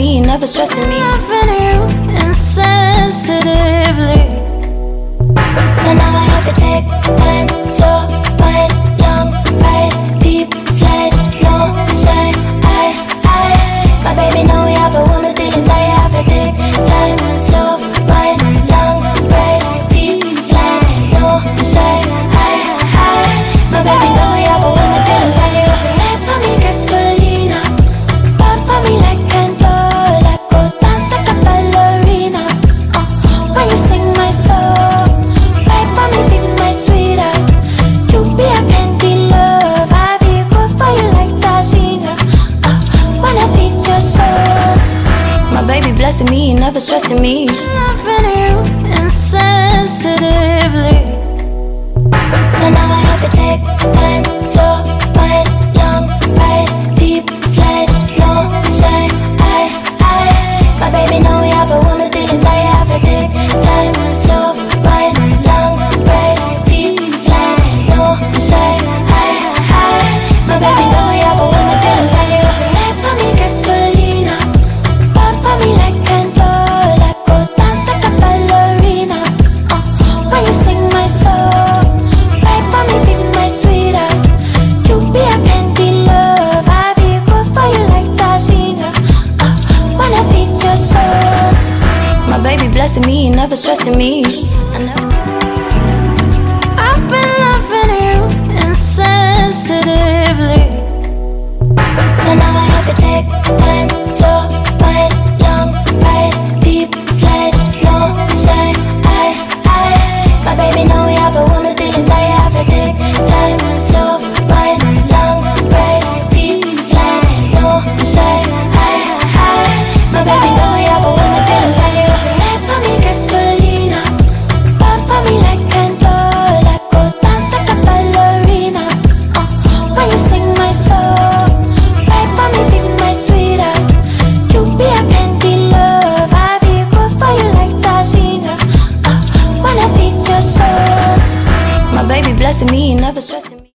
Me, never stressing me. Loving you insensitively. So now I have to take time, slow, wide, long, wide, deep, slide, no shine. My baby know we have a woman, didn't I have to take time, slow, wide, long, wide, deep, slide, no shine. My baby know we have a woman, didn't I have to let for me gasolina, pump for me like. Blessing me, never stressing me. Loving you insensitively. So now I have to take time, slow, wide, long, wide, deep, slide, no shine. My baby know we have a woman, didn't I have to take time, slow, wide, long, wide, deep, slide, no shine. My baby know we have a woman, didn't I have to let for me gasolina, pump for me like. Blessing me, never stressing me. I know I've been loving you insensitively. So now I have to take time, slow, wide, long, wide, deep, slide, no shine. My baby know we have a woman, didn't I have to take time, slow, wide, long, wide, deep, slide, no shine. My baby know we have a woman, didn't I have to take. Gasolina, pump for me like candela, go dance like a ballerina. When you sing my song, pray for me, be my sweetheart. You be a candy love, I be good for you like Tashina. Wanna feed your soul. My baby blessing me, never stressing.